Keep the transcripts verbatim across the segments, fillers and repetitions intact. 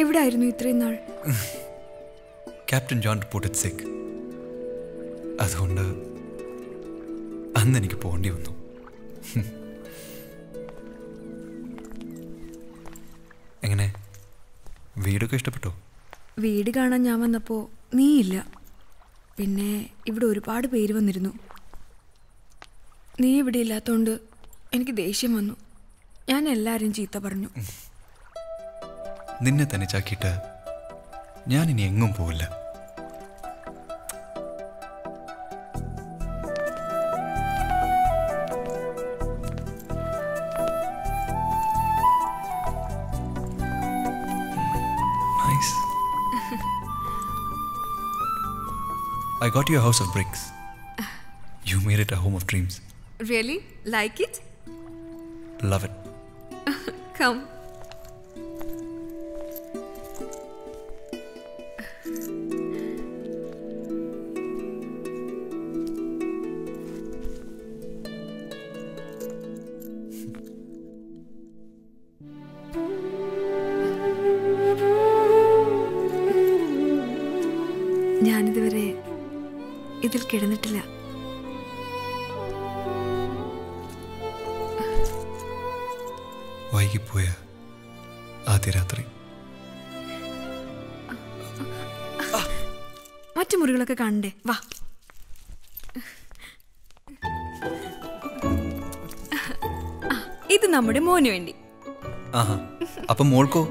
എവിടെയായിരുന്നു ഇത്രയും നാൾ? ക്യാപ്റ്റൻ ജോൺ റിപ്പോർട്ടഡ് സിക്ക്. അതുകൊണ്ട് അന്ന് എനിക്ക് പോകേണ്ടി വന്നു. എങ്ങനെ വീടൊക്കെ ഇഷ്ടപ്പെട്ടോ? വീട് കാണാൻ ഞാൻ വന്നപ്പോൾ നീയില്ല. പിന്നെ ഇവിടെ ഒരുപാട് പേര് വന്നിരുന്നു. നീ ഇവിടെ ഇല്ലാത്തതുകൊണ്ട് എനിക്ക് ദേഷ്യം വന്നു. ഞാൻ എല്ലാവരും ചീത്ത പറഞ്ഞു. നിന്നെ തനിച്ചാക്കിയിട്ട് ഞാൻ ഇനി എങ്ങും പോവില്ല. I got you a house of bricks. You made it a home of dreams. Really? Like it? Love it. Come. ഞാനിതുവരെ ഇതിൽ കിടന്നിട്ടില്ല. വൈകിപ്പോയ ആദ്യ രാത്രി മറ്റു മുറികളൊക്കെ കാണണ്ടേ? വാ. ഇത് നമ്മുടെ മോന് വേണ്ടി. അപ്പൊ മോൾക്കോ?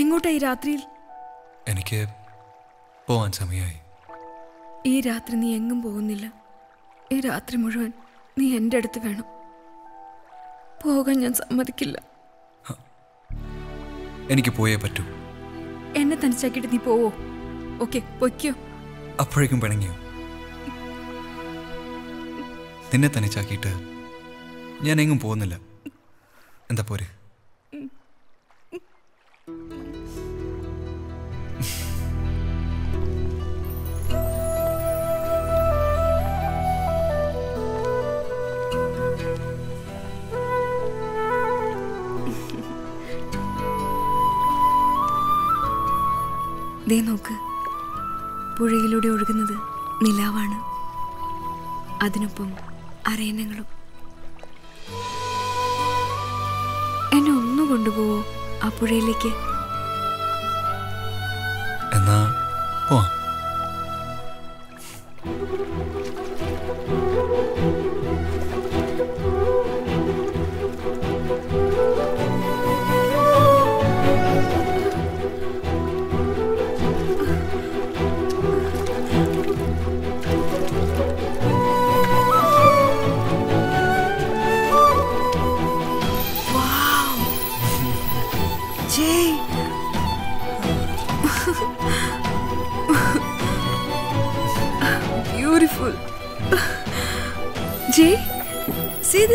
എങ്ങോട്ടാ ഈ രാത്രിയിൽ? എനിക്ക് പോവാൻ സമയമായി. ഈ രാത്രി നീ എങ്ങും പോകുന്നില്ല. ഈ രാത്രി മുഴുവൻ നീ എൻ്റെ അടുത്ത് വേണം. പോകാൻ ഞാൻ സമ്മതിക്കില്ല. എനിക്ക് പോയേ പറ്റൂ. എന്നെ തനിച്ചാക്കിയിട്ട് നീ പോവോ? ഓക്കെ, പൊയ്ക്കോ. അപ്പോഴേക്കും പിണങ്ങിയോ? നിന്നെ തനിച്ചാക്കിയിട്ട് ഞാൻ എങ്ങും പോകുന്നില്ല. എന്താ പോരെ? ദേ നോക്ക്, പുഴയിലൂടെ ഒഴുകുന്നത് നിലാവാണ്. അതിനൊപ്പം അരയന്നങ്ങളും. എന്നെ ഒന്നു കൊണ്ടുപോവോ ആ പുഴയിലേക്ക്? എന്നാ പോവാം. Jay, see this?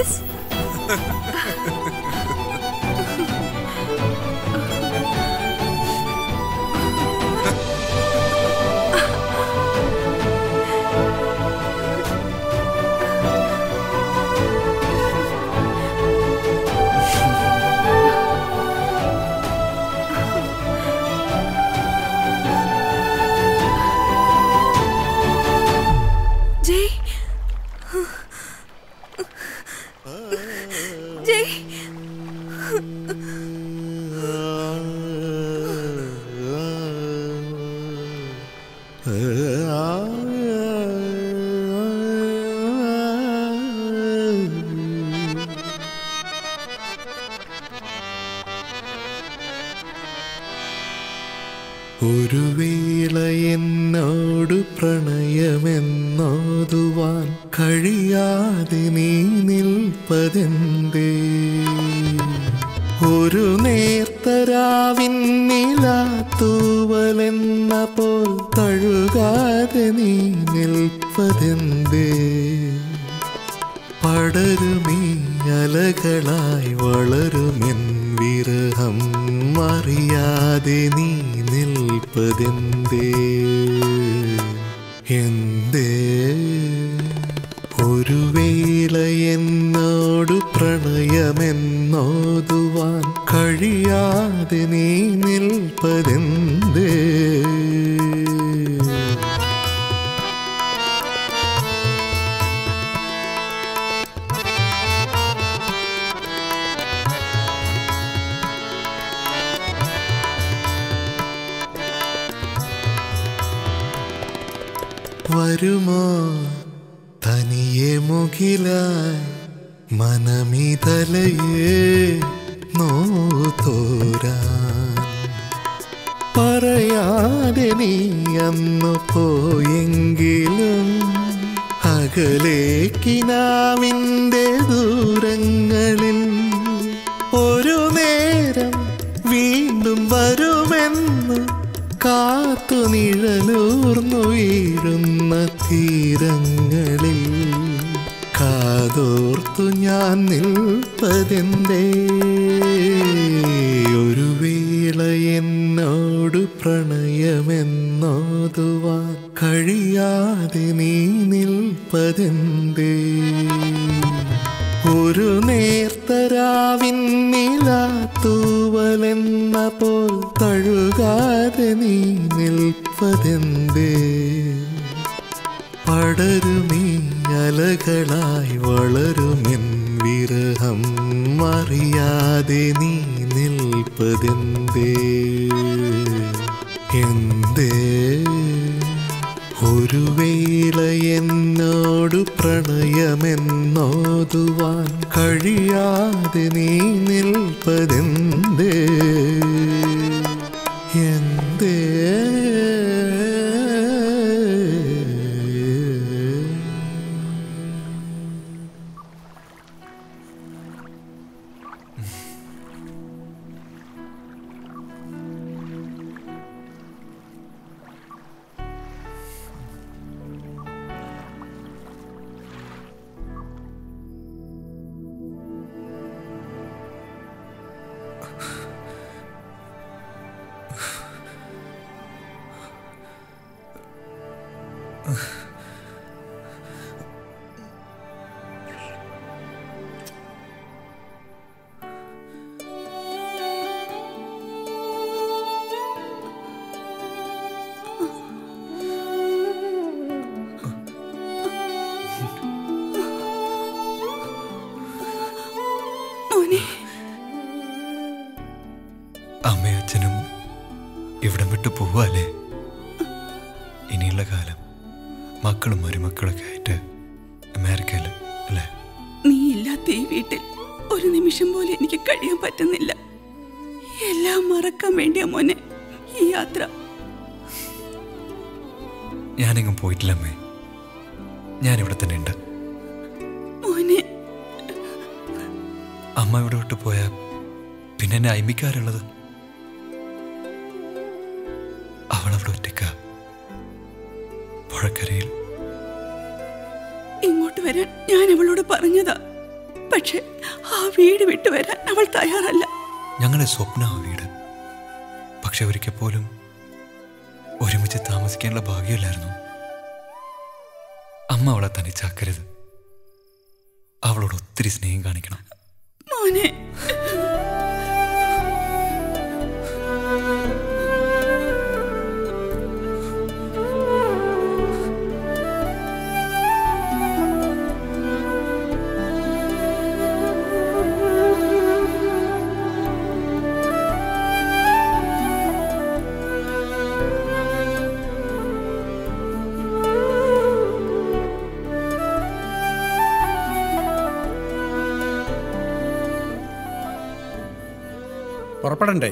വരാൻ ഞാൻ അവളോട് പറഞ്ഞതാ. പക്ഷേ ആ വീട് വിട്ടു വരാൻ അവൾ തയ്യാറല്ല. ഞങ്ങളുടെ സ്വപ്ന ആ വീട്. പക്ഷെ ഒരിക്കൽ പോലും ഒരുമിച്ച് താമസിക്കാനുള്ള ഭാഗ്യമില്ലായിരുന്നു. അമ്മ അവളെ തനിച്ചാക്കരുത്, അവളോട് ഒത്തിരി സ്നേഹം കാണിക്കണം. മോനെ പുറപ്പെടണ്ടേ?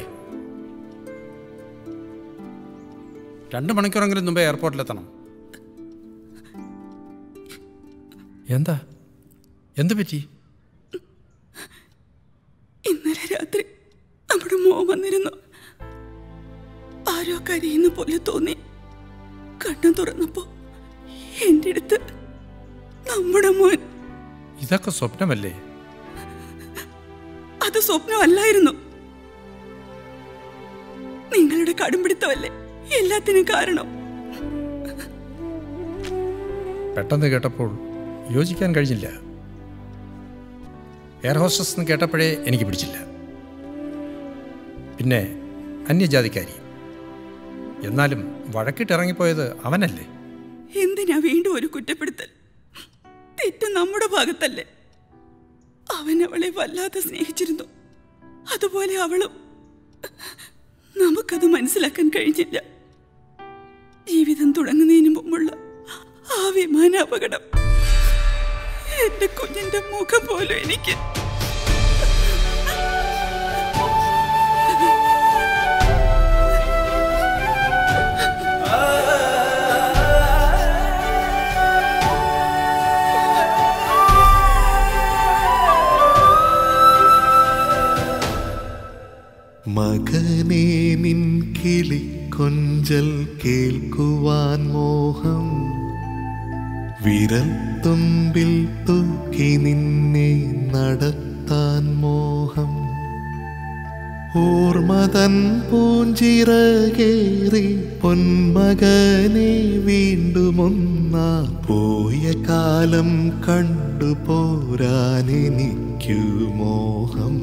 രണ്ട് മണിക്കൂറെങ്കിലും മുമ്പേ എയർപോർട്ടിലെത്തണം. എന്താ എന്ത് പറ്റി? ഇന്നലെ രാത്രി നമ്മുടെ മോൻ വന്നിരുന്നു. ആരോ കരയുന്ന പോലെ തോന്നി. കണ്ണു തുറന്നപ്പോ എന്റെ അടുത്ത് നമ്മുടെ മോൻ. ഇതൊക്കെ സ്വപ്നമല്ലേ? അത് സ്വപ്നമല്ലായിരുന്നു, നിങ്ങളുടെ കടുംപിടുത്തമല്ലേ എല്ലാത്തിനും കാരണം. പെട്ടെന്ന് കേട്ടപ്പോൾ യോജിക്കാൻ കഴിഞ്ഞില്ല. എയർ ഹോസ്റ്റസ് എന്ന് കേട്ടപ്പോഴേ എനിക്ക് പിടിച്ചില്ല. പിന്നെ അന്യജാതിക്കാരി. എന്നാലും വഴക്കിട്ടിറങ്ങിപ്പോയത് അവനല്ലേ? എന്തിനാ വീണ്ടും ഒരു കുറ്റപ്പെടുത്തൽ? തെറ്റ് നമ്മുടെ ഭാഗത്തല്ലേ? അവൻ അവളെ വല്ലാതെ സ്നേഹിച്ചിരുന്നു, അതുപോലെ അവളും. നമുക്കത് മനസ്സിലാക്കാൻ കഴിഞ്ഞില്ല. ജീവിതം തുടങ്ങുന്നതിന് മുമ്പുള്ള ആ വിമാന അപകടം എന്റെ കുഞ്ഞിന്റെ മുഖം പോലും എനിക്ക്. മകനേ നിൻ കിളിക്കൊഞ്ചൽ കേൾക്കുവാൻ മോഹം വിരൽത്തുമ്പിൽ തൂക്കി നിന്നെ നടത്താൻ മോഹം ഓർമ്മതൻ പൂഞ്ചിറകേറി പൊന്മകനെ വീണ്ടുമൊന്നാ പോയ കാലം കണ്ടുപോരാനെനിക്കു മോഹം.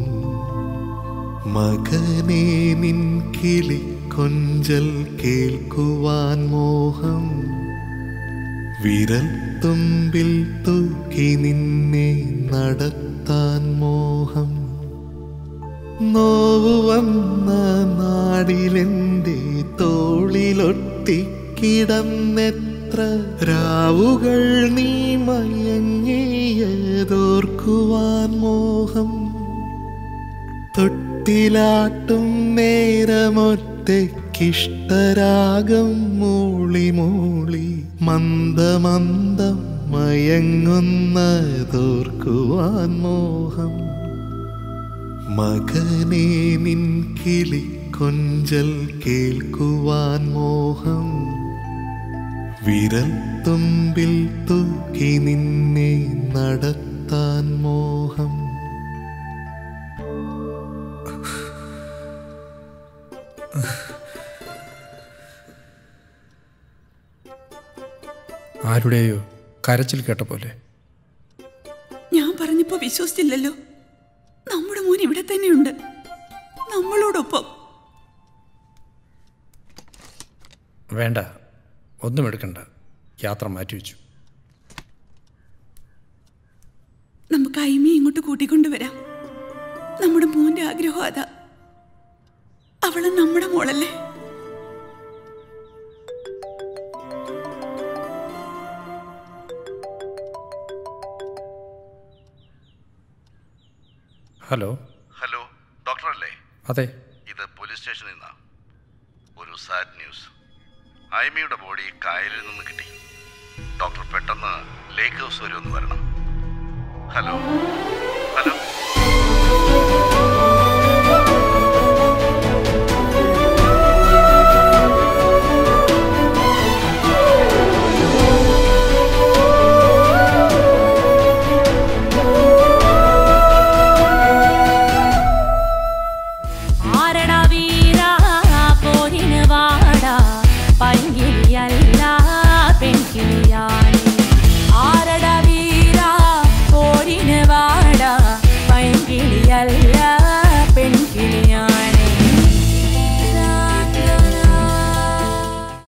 മകനേ നിൻ കിളിക്കൊഞ്ചൽ കേൾക്കുവാൻ മോഹം വിരൽത്തുമ്പിൽ തൂക്കി നിന്നെ നടത്താൻ മോഹം നോവുവന്ന നാടിലെൻ്റെ തോളിലൊട്ടിക്കിടന്നെത്ര രാവുകൾ നീ മയങ്ങിയതോർക്കുവാൻ മോഹം ും നേരമൊറ്റക്കിഷ്ടരാഗം മൂളി മൂളി മന്ദമന്ദം മയങ്ങുന്നതോർക്കുവാൻ മോഹം. മകനേ നിൻ കിളിക്കൊഞ്ചൽ കേൾക്കുവാൻ മോഹം വിരൽത്തുമ്പിൽ തൂക്കി നിന്നെ നടത്താൻ മോഹം. ആരുടെയോ കരച്ചിൽ കേട്ട പോലെ. ഞാൻ പറഞ്ഞപ്പോ വിശ്വസിച്ചില്ലല്ലോ. നമ്മുടെ മോൻ ഇവിടെ തന്നെയുണ്ട്, നമ്മളോടൊപ്പം. വേണ്ട, ഒന്നും എടുക്കണ്ട, യാത്ര മാറ്റിവെച്ചു. നമുക്ക് അയിമയെ ഇങ്ങോട്ട് കൂട്ടിക്കൊണ്ടുവരാം. നമ്മുടെ മോന്റെ ആഗ്രഹം അതാ. അവള് നമ്മുടെ മോളല്ലേ? ഹലോ ഹലോ, ഡോക്ടർ അല്ലേ? അതെ. ഇത് പോലീസ് സ്റ്റേഷനിൽ നിന്നാ. ഒരു സാഡ് ന്യൂസ്. അയ്മിയുടെ ബോഡി കായലിൽ നിന്ന് കിട്ടി. ഡോക്ടർ പെട്ടെന്ന് ലേക്ക് ഹൗസ് വരെ ഒന്ന് വരണം. ഹലോ